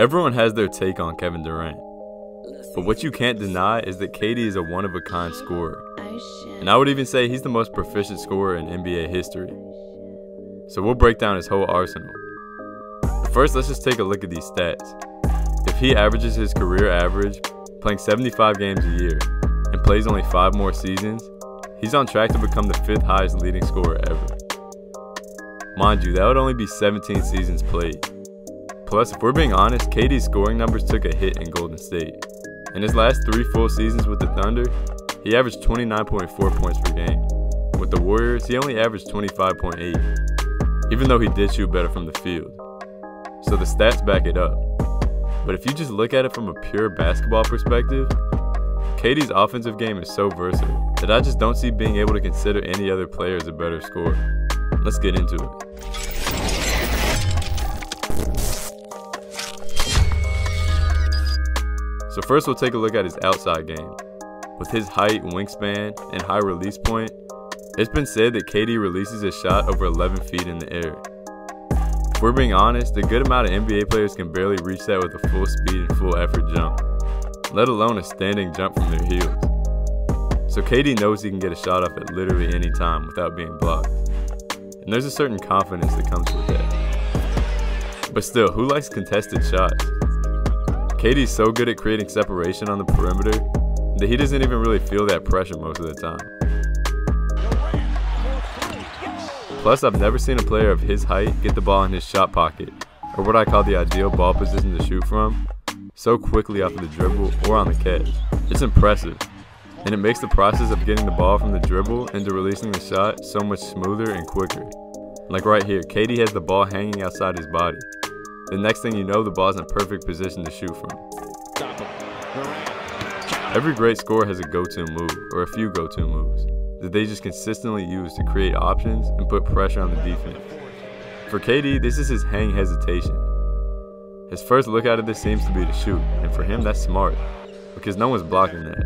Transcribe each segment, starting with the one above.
Everyone has their take on Kevin Durant, but what you can't deny is that KD is a one-of-a-kind scorer, and I would even say he's the most proficient scorer in NBA history. So we'll break down his whole arsenal. First, let's just take a look at these stats. If he averages his career average, playing 75 games a year, and plays only 5 more seasons, he's on track to become the 5th highest leading scorer ever. Mind you, that would only be 17 seasons played. Plus, if we're being honest, KD's scoring numbers took a hit in Golden State. In his last 3 full seasons with the Thunder, he averaged 29.4 points per game. With the Warriors, he only averaged 25.8, even though he did shoot better from the field. So the stats back it up. But if you just look at it from a pure basketball perspective, KD's offensive game is so versatile that I just don't see being able to consider any other player as a better scorer. Let's get into it. So first we'll take a look at his outside game. With his height, wingspan, and high release point, it's been said that KD releases his shot over 11 feet in the air. If we're being honest, a good amount of NBA players can barely reach that with a full speed and full effort jump, let alone a standing jump from their heels. So KD knows he can get a shot off at literally any time without being blocked. And there's a certain confidence that comes with that. But still, who likes contested shots? KD's so good at creating separation on the perimeter that he doesn't even really feel that pressure most of the time. Plus, I've never seen a player of his height get the ball in his shot pocket, or what I call the ideal ball position to shoot from, so quickly off of the dribble or on the catch. It's impressive, and it makes the process of getting the ball from the dribble into releasing the shot so much smoother and quicker. Like right here, KD has the ball hanging outside his body. The next thing you know, the ball's in a perfect position to shoot from. Every great scorer has a go-to move, or a few go-to moves, that they just consistently use to create options and put pressure on the defense. For KD, this is his hang hesitation. His first look out of this seems to be to shoot, and for him that's smart, because no one's blocking that.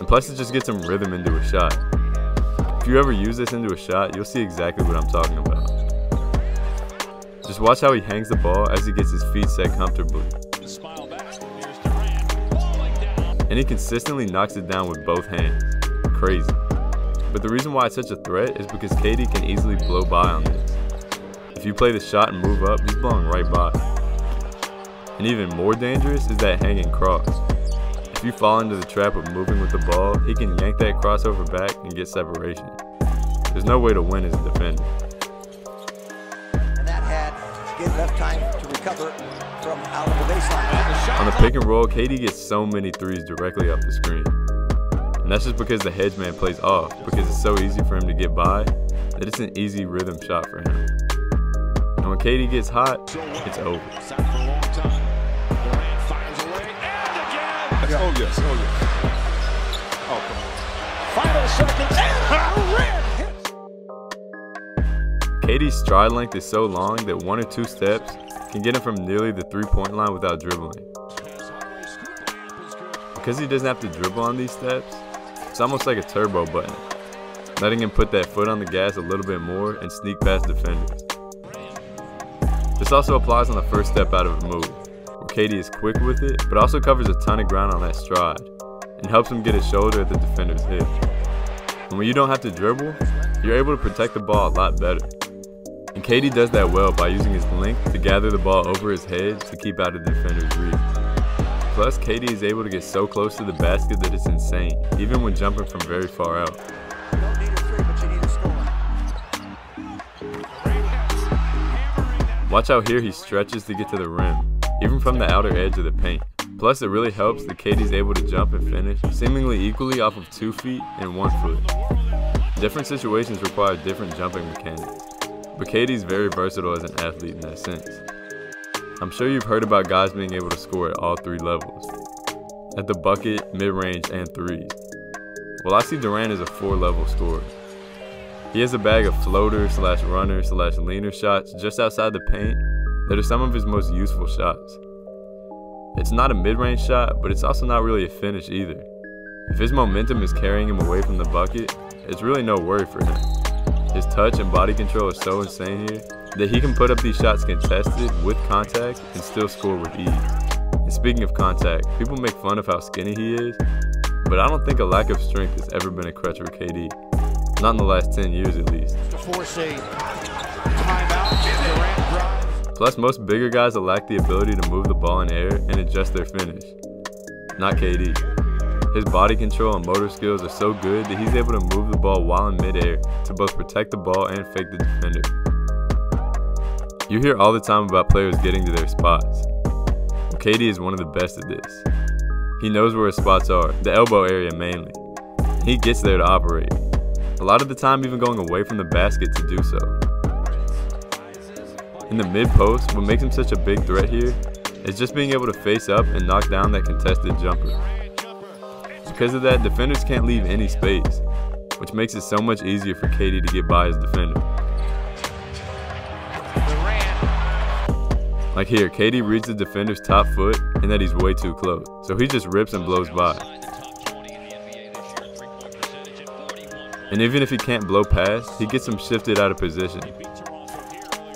And plus it just gets him rhythm into a shot. If you ever use this into a shot, you'll see exactly what I'm talking about. Just watch how he hangs the ball as he gets his feet set comfortably. And he consistently knocks it down with both hands. Crazy. But the reason why it's such a threat is because KD can easily blow by on this. If you play the shot and move up, he's blowing right by. And even more dangerous is that hanging cross. If you fall into the trap of moving with the ball, he can yank that crossover back and get separation. There's no way to win as a defender. And that had enough time to recover from out of the baseline. On the pick and roll, KD gets so many threes directly off the screen. And that's just because the hedge man plays off, because it's so easy for him to get by that it's an easy rhythm shot for him. And when KD gets hot, it's over. Oh yes, oh yes. Oh, come on. Final seconds and a red hit. KD's stride length is so long that 1 or 2 steps can get him from nearly the 3-point line without dribbling. Because he doesn't have to dribble on these steps, it's almost like a turbo button, letting him put that foot on the gas a little bit more and sneak past defenders. This also applies on the first step out of a move. KD is quick with it, but also covers a ton of ground on that stride and helps him get his shoulder at the defender's hip. And when you don't have to dribble, you're able to protect the ball a lot better. And KD does that well by using his length to gather the ball over his head to keep out of the defender's reach. Plus, KD is able to get so close to the basket that it's insane, even when jumping from very far out. Watch out here, he stretches to get to the rim, even from the outer edge of the paint. Plus, it really helps that KD's able to jump and finish seemingly equally off of 2 feet and 1 foot. Different situations require different jumping mechanics, but KD's very versatile as an athlete in that sense. I'm sure you've heard about guys being able to score at all 3 levels, at the bucket, mid-range, and threes. Well, I see Durant as a 4-level scorer. He has a bag of floater/runner/leaner shots just outside the paint that are some of his most useful shots. It's not a mid-range shot, but it's also not really a finish either. If his momentum is carrying him away from the bucket, it's really no worry for him. His touch and body control is so insane here that he can put up these shots contested with contact and still score with ease. And speaking of contact, people make fun of how skinny he is, but I don't think a lack of strength has ever been a crutch for KD. Not in the last 10 years at least. Plus, most bigger guys will lack the ability to move the ball in air and adjust their finish. Not KD. His body control and motor skills are so good that he's able to move the ball while in midair to both protect the ball and fake the defender. You hear all the time about players getting to their spots. KD is one of the best at this. He knows where his spots are, the elbow area mainly. He gets there to operate. A lot of the time even going away from the basket to do so. In the mid-post, what makes him such a big threat here is just being able to face up and knock down that contested jumper. Because of that, defenders can't leave any space, which makes it so much easier for KD to get by his defender. Like here, KD reads the defender's top foot and that he's way too close, so he just rips and blows by. And even if he can't blow past, he gets him shifted out of position,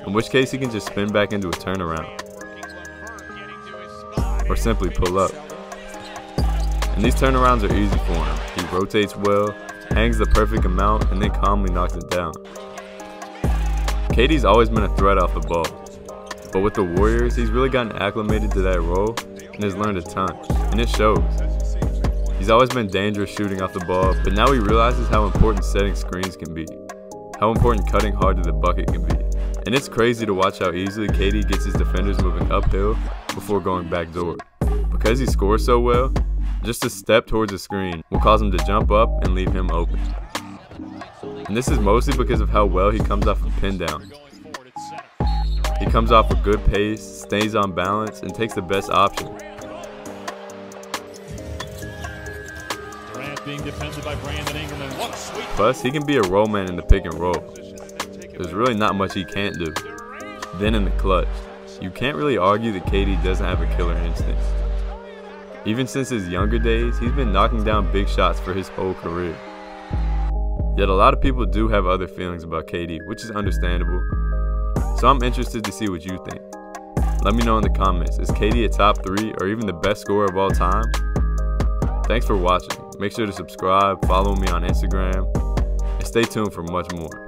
in which case he can just spin back into a turnaround, or simply pull up. And these turnarounds are easy for him. He rotates well, hangs the perfect amount, and then calmly knocks it down. KD's always been a threat off the ball, but with the Warriors, he's really gotten acclimated to that role and has learned a ton, and it shows. He's always been dangerous shooting off the ball, but now he realizes how important setting screens can be, how important cutting hard to the bucket can be, and it's crazy to watch how easily KD gets his defenders moving uphill before going backdoor. Because he scores so well, just a step towards the screen will cause him to jump up and leave him open. And this is mostly because of how well he comes off of pin downs. He comes off with good pace, stays on balance, and takes the best option. Plus, he can be a roll man in the pick and roll. There's really not much he can't do. Then in the clutch, you can't really argue that KD doesn't have a killer instinct. Even since his younger days, he's been knocking down big shots for his whole career. Yet a lot of people do have other feelings about KD, which is understandable. So I'm interested to see what you think. Let me know in the comments, is KD a top 3 or even the best scorer of all time? Thanks for watching. Make sure to subscribe, follow me on Instagram, and stay tuned for much more.